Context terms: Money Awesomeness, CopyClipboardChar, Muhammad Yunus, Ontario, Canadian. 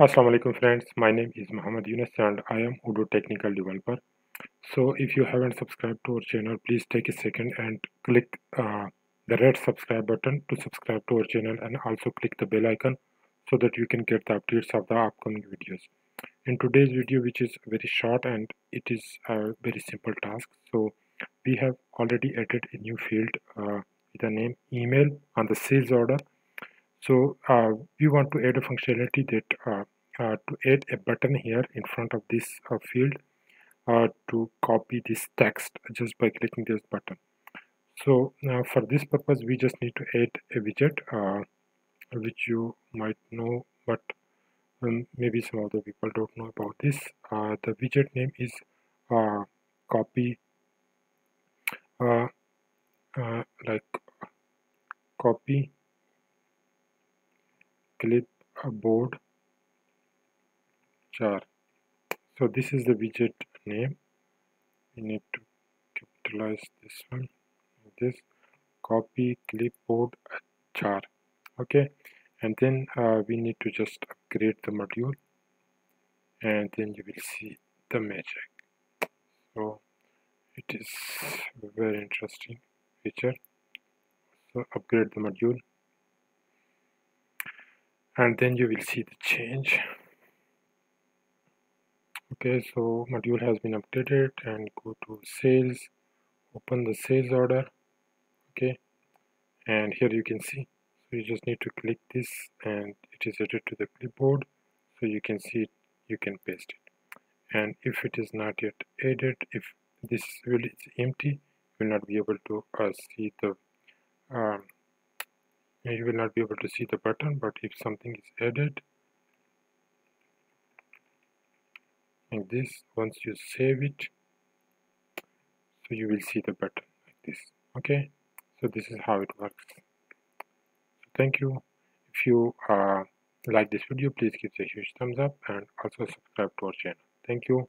Assalamu alaikum friends, my name is Muhammad Yunus and I am Odoo technical developer. So if you haven't subscribed to our channel, please take a second and click the red subscribe button to subscribe to our channel, and also click the bell icon so that you can get the updates of the upcoming videos. In today's video, which is very short and it is a very simple task, so we have already added a new field with the name email on the sales order. So we want to add a functionality that to add a button here in front of this field to copy this text just by clicking this button. So now for this purpose, we just need to add a widget which you might know, but maybe some other people don't know about this. The widget name is copy Clipboard char. So this is the widget name. We need to capitalize this one. This copy clipboard char. Okay, and then we need to just upgrade the module, and then you will see the magic. So it is very interesting feature. So upgrade the module, and then you will see the change. Okay, so module has been updated, and go to sales, open the sales order. Okay, and here you can see, so you just need to click this and it is added to the clipboard. So you can see it, you can paste it, and if it is not yet added, if this field is empty, you will not be able to see the you will not be able to see the button. But if something is added like this, once you save it, so you will see the button like this. Okay, so this is how it works. So thank you. If you like this video, please give it a huge thumbs up and also subscribe to our channel. Thank you.